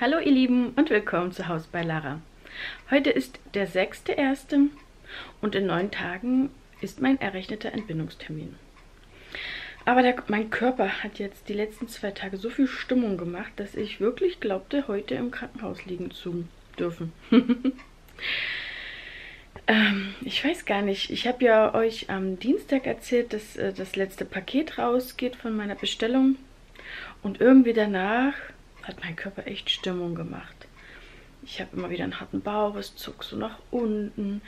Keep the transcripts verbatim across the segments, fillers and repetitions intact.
Hallo ihr Lieben und willkommen zu Hause bei Lara. Heute ist der sechste erste und in neun Tagen ist mein errechneter Entbindungstermin. Aber der, mein Körper hat jetzt die letzten zwei Tage so viel Stimmung gemacht, dass ich wirklich glaubte, heute im Krankenhaus liegen zu dürfen. ähm, ich weiß gar nicht, ich habe ja euch am Dienstag erzählt, dass äh, das letzte Paket rausgeht von meiner Bestellung und irgendwie danach hat mein Körper echt Stimmung gemacht. Ich habe immer wieder einen harten Bauch, es zog so nach unten.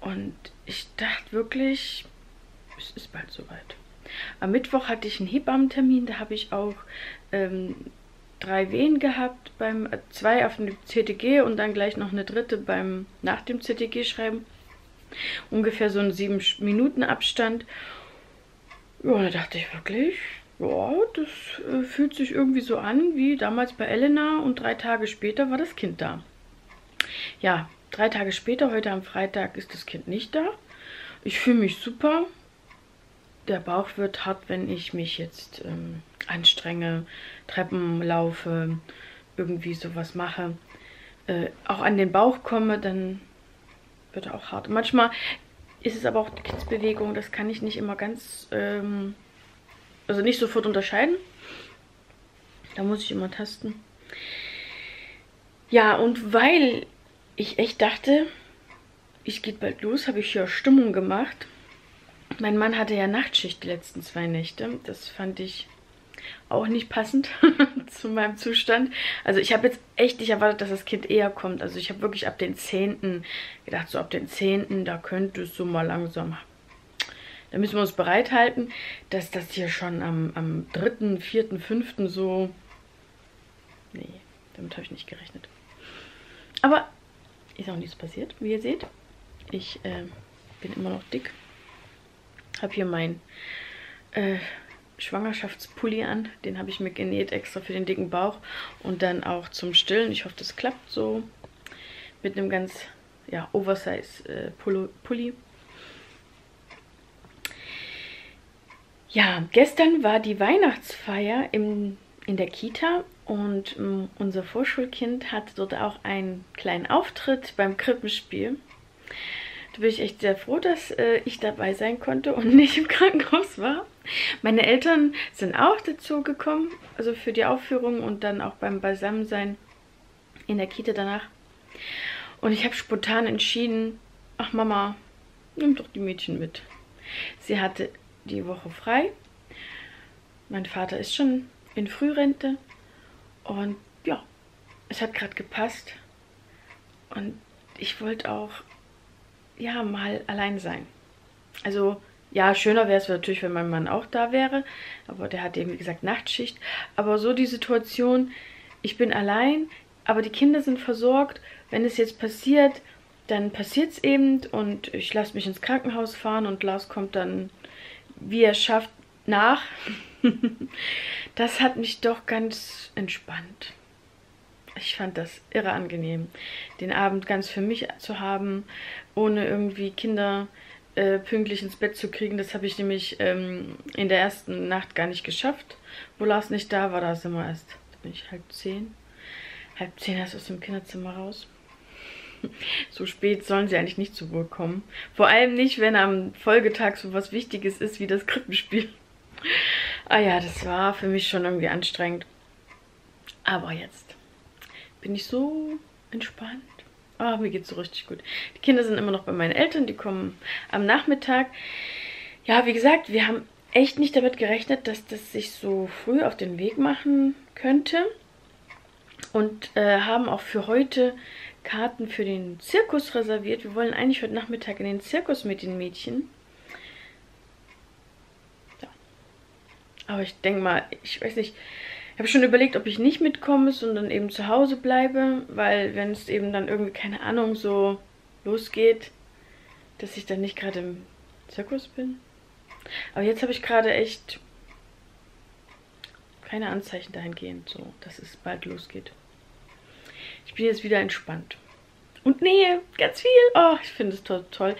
Und ich dachte wirklich, es ist bald soweit. Am Mittwoch hatte ich einen Hebammentermin, da habe ich auch ähm, drei Wehen gehabt, beim äh, zwei auf dem C T G und dann gleich noch eine dritte beim nach dem C T G-Schreiben. Ungefähr so einen sieben Minuten Abstand. Ja, da dachte ich wirklich, ja, das äh, fühlt sich irgendwie so an wie damals bei Elena und drei Tage später war das Kind da. Ja, drei Tage später, heute am Freitag, ist das Kind nicht da. Ich fühle mich super. Der Bauch wird hart, wenn ich mich jetzt ähm, anstrenge, Treppen laufe, irgendwie sowas mache. Äh, auch an den Bauch komme, dann wird er auch hart. Manchmal ist es aber auch die Kindsbewegung, das kann ich nicht immer ganz... Ähm, Also nicht sofort unterscheiden. Da muss ich immer tasten. Ja, und weil ich echt dachte, ich gehe bald los, habe ich hier Stimmung gemacht. Mein Mann hatte ja Nachtschicht die letzten zwei Nächte. Das fand ich auch nicht passend zu meinem Zustand. Also ich habe jetzt echt nicht erwartet, dass das Kind eher kommt. Also ich habe wirklich ab den zehnten gedacht, so ab den zehnten, da könnte es so mal langsam... Da müssen wir uns bereithalten, dass das hier schon am, am dritten, vierten, fünften so... Nee, damit habe ich nicht gerechnet. Aber ist auch nichts passiert, wie ihr seht. Ich äh, bin immer noch dick. Habe hier meinen äh, Schwangerschaftspulli an. Den habe ich mir genäht, extra für den dicken Bauch. Und dann auch zum Stillen. Ich hoffe, das klappt so. Mit einem ganz, ja, Oversize äh, Pulli. Ja, gestern war die Weihnachtsfeier im, in der Kita und mh, unser Vorschulkind hatte dort auch einen kleinen Auftritt beim Krippenspiel. Da bin ich echt sehr froh, dass äh, ich dabei sein konnte und nicht im Krankenhaus war. Meine Eltern sind auch dazu gekommen, also für die Aufführung und dann auch beim Beisammensein in der Kita danach. Und ich habe spontan entschieden, ach Mama, nimm doch die Mädchen mit. Sie hatte... die Woche frei. Mein Vater ist schon in Frührente und ja, es hat gerade gepasst und ich wollte auch ja mal allein sein. Also ja, schöner wäre es natürlich, wenn mein Mann auch da wäre, aber der hat eben wie gesagt Nachtschicht. Aber so die Situation, ich bin allein, aber die Kinder sind versorgt. Wenn es jetzt passiert, dann passiert es eben und ich lasse mich ins Krankenhaus fahren und Lars kommt dann, wie er schafft, nach. Das hat mich doch ganz entspannt. Ich fand das irre angenehm, den Abend ganz für mich zu haben, ohne irgendwie Kinder äh, pünktlich ins Bett zu kriegen. Das habe ich nämlich ähm, in der ersten Nacht gar nicht geschafft. Wo Lars nicht da war, da sind wir erst, da bin ich halb zehn. Halb zehn erst aus dem Kinderzimmer raus. So spät sollen sie eigentlich nicht zu Ruhe kommen. Vor allem nicht, wenn am Folgetag so was Wichtiges ist wie das Krippenspiel. Ah ja, das war für mich schon irgendwie anstrengend. Aber jetzt bin ich so entspannt. Ah, mir geht's so richtig gut. Die Kinder sind immer noch bei meinen Eltern, die kommen am Nachmittag. Ja, wie gesagt, wir haben echt nicht damit gerechnet, dass das sich so früh auf den Weg machen könnte. Und äh, haben auch für heute Karten für den Zirkus reserviert. Wir wollen eigentlich heute Nachmittag in den Zirkus mit den Mädchen. Ja. Aber ich denke mal, ich weiß nicht, ich habe schon überlegt, ob ich nicht mitkomme, sondern eben zu Hause bleibe, weil wenn es eben dann irgendwie, keine Ahnung, so losgeht, dass ich dann nicht gerade im Zirkus bin. Aber jetzt habe ich gerade echt keine Anzeichen dahingehend, so, dass es bald losgeht. Ich bin jetzt wieder entspannt. Und nähe, ganz viel. Oh, ich finde es toll. toll.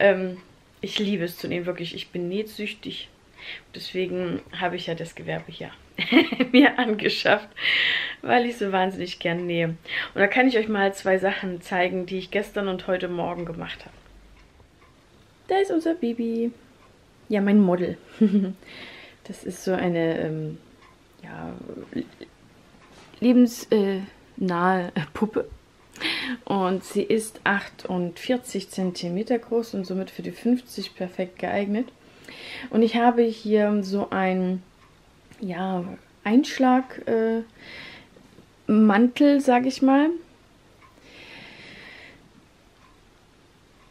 Ähm, ich liebe es zu nähen, wirklich. Ich bin nähsüchtig. Deswegen habe ich ja das Gewerbe hier. mir angeschafft, weil ich so wahnsinnig gern nähe. Und da kann ich euch mal zwei Sachen zeigen, die ich gestern und heute Morgen gemacht habe. Da ist unser Baby. Ja, mein Model. Das ist so eine ähm, ja, lebensnahe äh, Puppe. Und sie ist achtundvierzig Zentimeter groß und somit für die fünfzig perfekt geeignet. Und ich habe hier so ein ja, Einschlagmantel, äh, sage ich mal.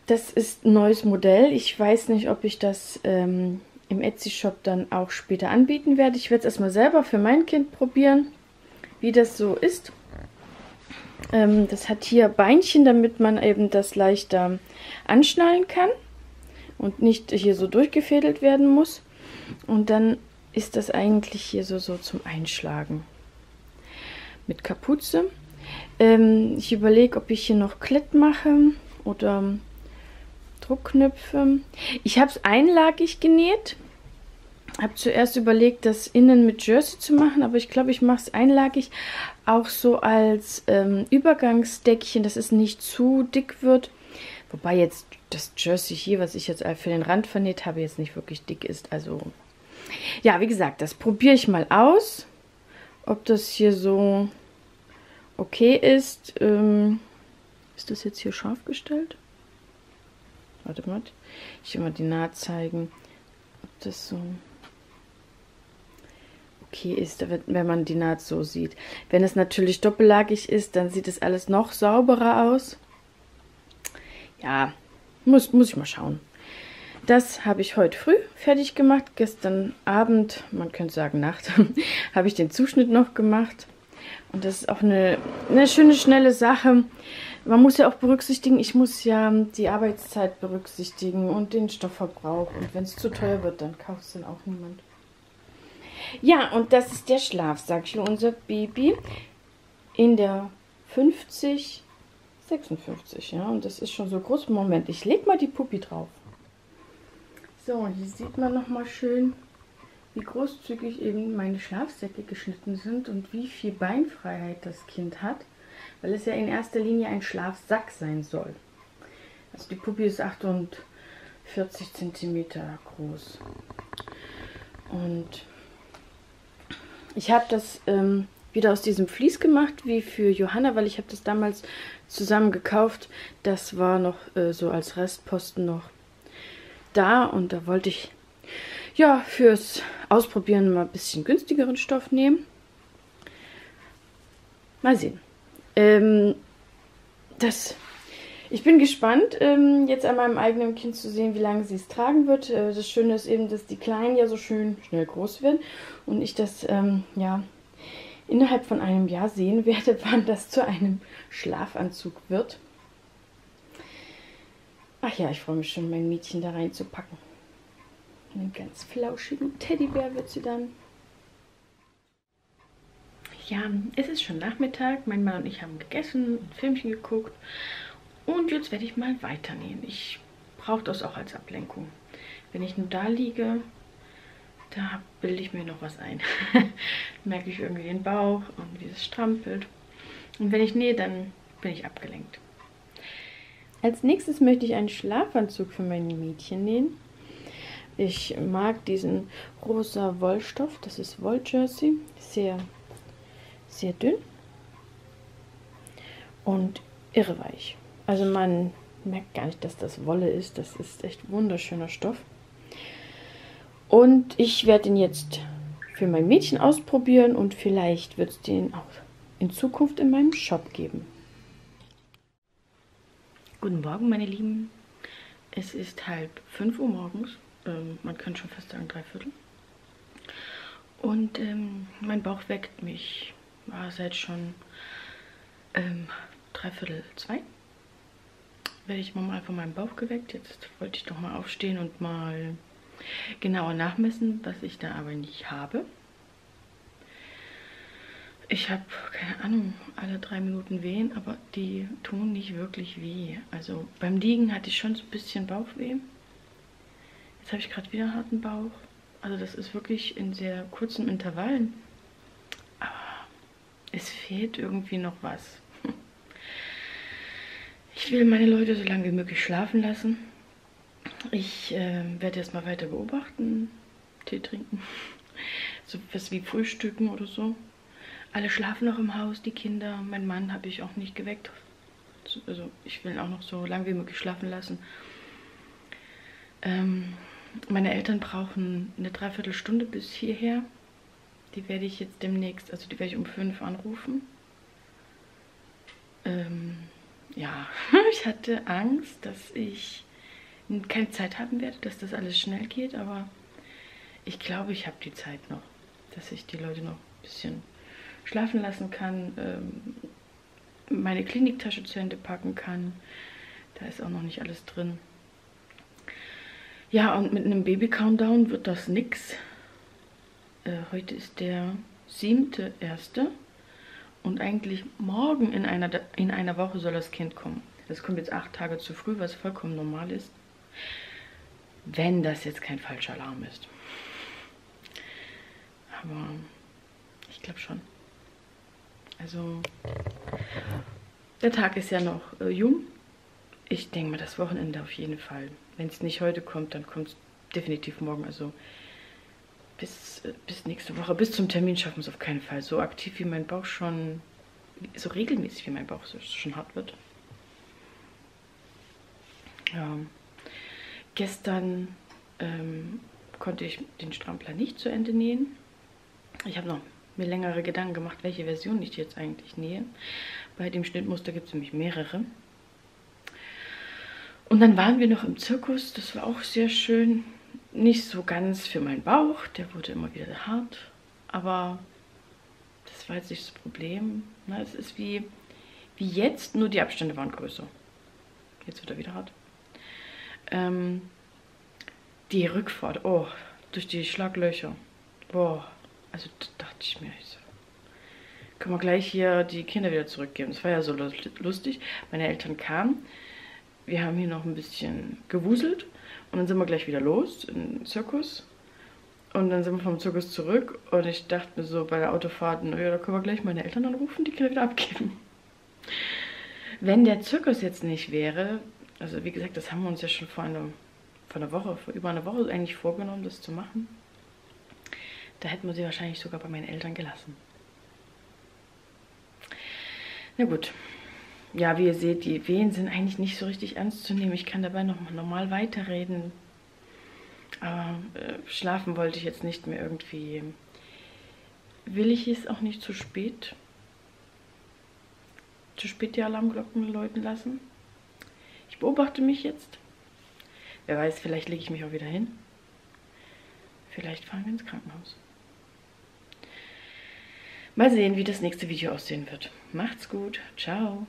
Das ist ein neues Modell. Ich weiß nicht, ob ich das ähm, im Etsy-Shop dann auch später anbieten werde. Ich werde es erstmal selber für mein Kind probieren, wie das so ist. Ähm, das hat hier Beinchen, damit man eben das leichter anschnallen kann und nicht hier so durchgefädelt werden muss. Und dann ist das eigentlich hier so, so zum Einschlagen. Mit Kapuze. Ähm, ich überlege, ob ich hier noch Klett mache oder Druckknöpfe. Ich habe es einlagig genäht. Habe zuerst überlegt, das innen mit Jersey zu machen, aber ich glaube, ich mache es einlagig auch so als ähm, Übergangsdeckchen, dass es nicht zu dick wird. Wobei jetzt das Jersey hier, was ich jetzt für den Rand vernäht habe, jetzt nicht wirklich dick ist. Also ja, wie gesagt, das probiere ich mal aus, ob das hier so okay ist. Ähm, ist das jetzt hier scharf gestellt? Warte mal, ich will mal die Naht zeigen, ob das so okay ist, wenn man die Naht so sieht. Wenn es natürlich doppellagig ist, dann sieht es alles noch sauberer aus. Ja, muss, muss ich mal schauen. Das habe ich heute früh fertig gemacht. Gestern Abend, man könnte sagen Nacht, habe ich den Zuschnitt noch gemacht. Und das ist auch eine, eine schöne, schnelle Sache. Man muss ja auch berücksichtigen, ich muss ja die Arbeitszeit berücksichtigen und den Stoffverbrauch. Und wenn es zu teuer wird, dann kauft es dann auch niemand. Ja, und das ist der Schlafsack für unser Baby in der fünfzig, sechsundfünfzig. Ja, und das ist schon so groß. Moment, ich lege mal die Puppi drauf. So, hier sieht man nochmal schön, wie großzügig eben meine Schlafsäcke geschnitten sind und wie viel Beinfreiheit das Kind hat, weil es ja in erster Linie ein Schlafsack sein soll. Also die Puppi ist achtundvierzig Zentimeter groß. Und ich habe das ähm, wieder aus diesem Vlies gemacht, wie für Johanna, weil ich habe das damals zusammen gekauft. Das war noch äh, so als Restposten noch da und da wollte ich ja fürs Ausprobieren mal ein bisschen günstigeren Stoff nehmen. Mal sehen. Ähm, das, ich bin gespannt, ähm, jetzt an meinem eigenen Kind zu sehen, wie lange sie es tragen wird. Äh, das Schöne ist eben, dass die Kleinen ja so schön schnell groß werden und ich das ähm, ja innerhalb von einem Jahr sehen werde, wann das zu einem Schlafanzug wird. Ach ja, ich freue mich schon, mein Mädchen da reinzupacken. Einen ganz flauschigen Teddybär wird sie dann. Ja, es ist schon Nachmittag. Mein Mann und ich haben gegessen, ein Filmchen geguckt. Und jetzt werde ich mal weiternähen. Ich brauche das auch als Ablenkung. Wenn ich nur da liege, da bilde ich mir noch was ein. Merke ich irgendwie den Bauch und wie es strampelt. Und wenn ich nähe, dann bin ich abgelenkt. Als nächstes möchte ich einen Schlafanzug für mein Mädchen nähen. Ich mag diesen rosa Wollstoff, das ist Wolljersey, sehr, sehr dünn und irre weich. Also man merkt gar nicht, dass das Wolle ist, das ist echt wunderschöner Stoff. Und ich werde ihn jetzt für mein Mädchen ausprobieren und vielleicht wird es den auch in Zukunft in meinem Shop geben. Guten Morgen, meine Lieben. Es ist halb fünf Uhr morgens. Ähm, man kann schon fast sagen, drei Viertel. Und ähm, mein Bauch weckt mich. War seit schon ähm, drei Viertel zwei. Werde ich mal von meinem Bauch geweckt. Jetzt wollte ich doch mal aufstehen und mal genauer nachmessen, was ich da aber nicht habe. Ich habe, keine Ahnung, alle drei Minuten wehen, aber die tun nicht wirklich weh. Also beim Liegen hatte ich schon so ein bisschen Bauchweh. Jetzt habe ich gerade wieder harten Bauch. Also das ist wirklich in sehr kurzen Intervallen. Es fehlt irgendwie noch was. Ich will meine Leute so lange wie möglich schlafen lassen. Ich äh, werde jetzt mal weiter beobachten, Tee trinken, so was wie Frühstücken oder so. Alle schlafen noch im Haus, die Kinder. Mein Mann habe ich auch nicht geweckt. Also ich will ihn auch noch so lange wie möglich schlafen lassen. Ähm, meine Eltern brauchen eine Dreiviertelstunde bis hierher. Die werde ich jetzt demnächst, also die werde ich um fünf anrufen. Ähm, ja, ich hatte Angst, dass ich keine Zeit haben werde, dass das alles schnell geht, aber ich glaube, ich habe die Zeit noch, dass ich die Leute noch ein bisschen schlafen lassen kann, ähm, meine Kliniktasche zu Ende packen kann. Da ist auch noch nicht alles drin. Ja, und mit einem Baby-Countdown wird das nix. Äh, heute ist der siebte erste und eigentlich morgen in einer, in einer Woche soll das Kind kommen. Das kommt jetzt acht Tage zu früh, was vollkommen normal ist, wenn das jetzt kein falscher Alarm ist. Aber ich glaube schon. Also der Tag ist ja noch äh, jung. Ich denke mal, das Wochenende auf jeden Fall. Wenn es nicht heute kommt, dann kommt es definitiv morgen. Also bis, äh, bis nächste Woche, bis zum Termin schaffen wir es auf keinen Fall. So aktiv wie mein Bauch schon, so regelmäßig wie mein Bauch so, schon hart wird. Ja, gestern ähm, konnte ich den Strampler nicht zu Ende nähen. Ich habe noch mir längere Gedanken gemacht, welche Version ich jetzt eigentlich nähe. Bei dem Schnittmuster gibt es nämlich mehrere. Und dann waren wir noch im Zirkus, das war auch sehr schön. Nicht so ganz für meinen Bauch, der wurde immer wieder hart. Aber das war jetzt nicht das Problem. Na, es ist wie, wie jetzt, nur die Abstände waren größer. Jetzt wird er wieder hart. Ähm, die Rückfahrt, oh, durch die Schlaglöcher. Boah, also dachte ich mir, ich so, können wir gleich hier die Kinder wieder zurückgeben. Das war ja so lustig. Meine Eltern kamen, wir haben hier noch ein bisschen gewuselt und dann sind wir gleich wieder los in den Zirkus. Und dann sind wir vom Zirkus zurück und ich dachte mir so bei der Autofahrt, naja, da können wir gleich meine Eltern anrufen, die Kinder wieder abgeben. Wenn der Zirkus jetzt nicht wäre, also wie gesagt, das haben wir uns ja schon vor einer, vor einer Woche, vor über einer Woche eigentlich vorgenommen, das zu machen. Da hätten wir sie wahrscheinlich sogar bei meinen Eltern gelassen. Na gut. Ja, wie ihr seht, die Wehen sind eigentlich nicht so richtig ernst zu nehmen. Ich kann dabei noch mal normal weiterreden. Aber äh, schlafen wollte ich jetzt nicht mehr irgendwie. Will ich es auch nicht zu spät? Zu spät die Alarmglocken läuten lassen? Ich beobachte mich jetzt. Wer weiß, vielleicht lege ich mich auch wieder hin. Vielleicht fahren wir ins Krankenhaus. Mal sehen, wie das nächste Video aussehen wird. Macht's gut. Ciao.